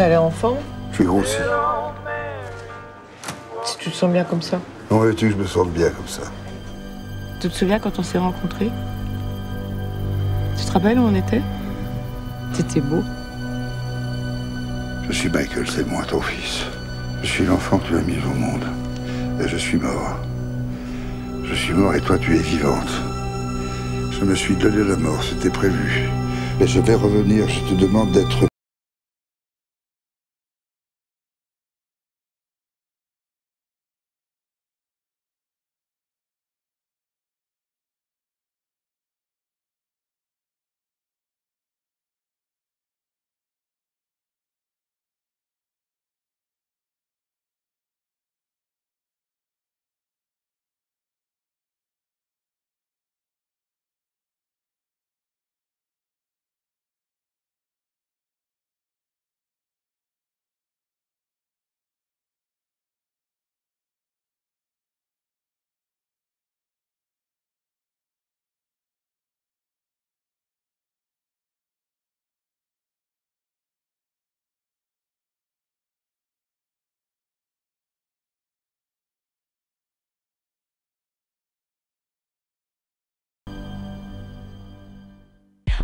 T'as l'air en forme. Je suis grossi. Si tu te sens bien comme ça. Non, veux-tu que je me sente bien comme ça? Tu te souviens quand on s'est rencontrés? Tu te rappelles où on était? T'étais beau. Je suis Michael, c'est moi, ton fils. Je suis l'enfant que tu as mis au monde. Et je suis mort. Je suis mort et toi, tu es vivante. Je me suis donné la mort, c'était prévu. Et je vais revenir, je te demande d'être...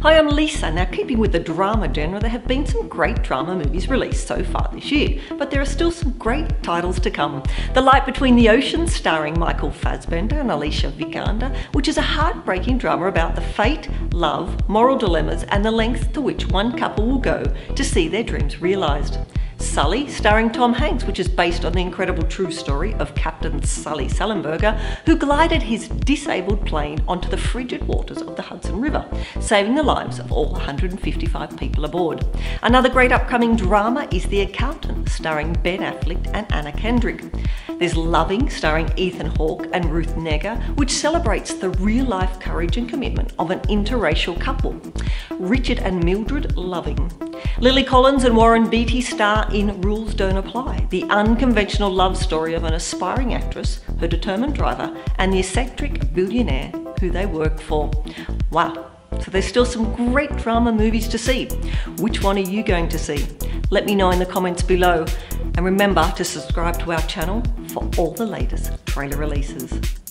Hi, I'm Lisa. Now, keeping with the drama genre, there have been some great drama movies released so far this year, but there are still some great titles to come. The Light Between the Oceans, starring Michael Fassbender and Alicia Vikander, which is a heartbreaking drama about the fate, love, moral dilemmas, and the lengths to which one couple will go to see their dreams realised. Sully, starring Tom Hanks, which is based on the incredible true story of Captain Sully Sullenberger, who glided his disabled plane onto the frigid waters of the Hudson River, saving the lives of all 155 people aboard. Another great upcoming drama is The Accountant, starring Ben Affleck and Anna Kendrick. There's Loving, starring Ethan Hawke and Ruth Negga, which celebrates the real-life courage and commitment of an interracial couple, Richard and Mildred Loving. Lily Collins and Warren Beatty star in Rules Don't Apply, the unconventional love story of an aspiring actress, her determined driver, and the eccentric billionaire who they work for. Wow, so there's still some great drama movies to see. Which one are you going to see? Let me know in the comments below, and remember to subscribe to our channel for all the latest trailer releases.